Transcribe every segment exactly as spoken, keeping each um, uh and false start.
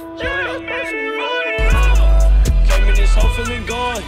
Came in this hole feeling gone.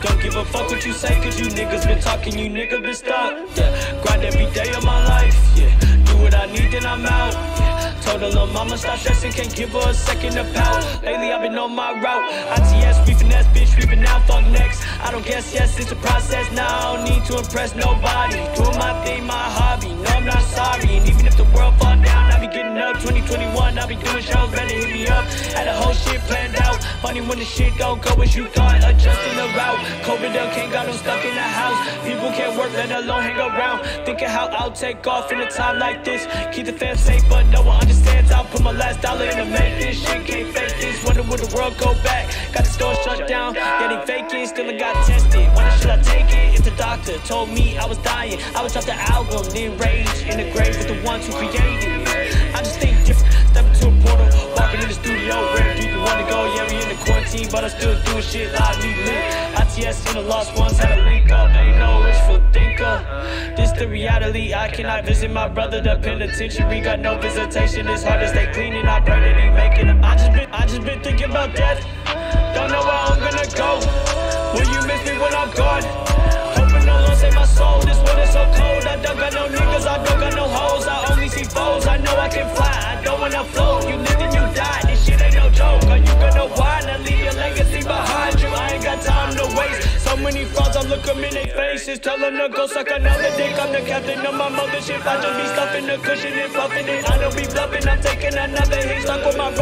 Don't give a fuck what you say, cause you niggas been talking, you nigga been stopped. Yeah. Grind every day of my life. Yeah. Do what I need, then I'm out. Yeah. Told the little mama stop stressing, can't give her a second to pout. Lately I've been on my route. I T S, we finesse, bitch, we been out, fuck next. I don't guess, yes, it's a process. Now nah, I don't need to impress nobody. Doing my thing, my hobby. No, I'm not sorry. And even if the world fall down, I be getting up. Twenty twenty-one, I be doing shows, better hit me up. Had the whole shit planned out. Funny when the shit don't go as you thought, adjusting the route. COVID done can't got them stuck in the house. People can't work, let alone hang around. Thinking how I'll take off in a time like this. Keep the fam safe, but no one understands. I'll put my last dollar in to make this shit. Can't fake this, wonder will the world go back. Got the store shut down, getting vacant, still I got tested. Wonder should I take it? If the doctor told me I was dying, I would drop the album, then rage in the grave with the ones who created me. I just think different, step into a portal, walking in the studio, where do you wanna go? Yeah, we in the quarantine, but I still do shit live, need lit. I T S and the lost ones had a link up, ain't no wishful thinker. This the reality, I cannot visit my brother, the penitentiary, got no visitation, it's hard to stay clean and I pray that he make it. I just been, I just been thinking about death, don't know where I'm gonna go. Will you miss me when I'm gone? Hoping no one save my soul, this winter's so cold, I don't got no niggas, I don't got no hoes, I only see foes, I know I can fly, I don't wanna float, you live and you die, this shit ain't no joke, are you gonna whine and leave your legacy behind you? I ain't got time to waste, so many frauds, I look them in their faces, tell them to go suck another dick, I'm the captain of my mother ship, I just be stuffing the cushion and puffing it, I don't be bluffing, I'm taking another hit, stuck with my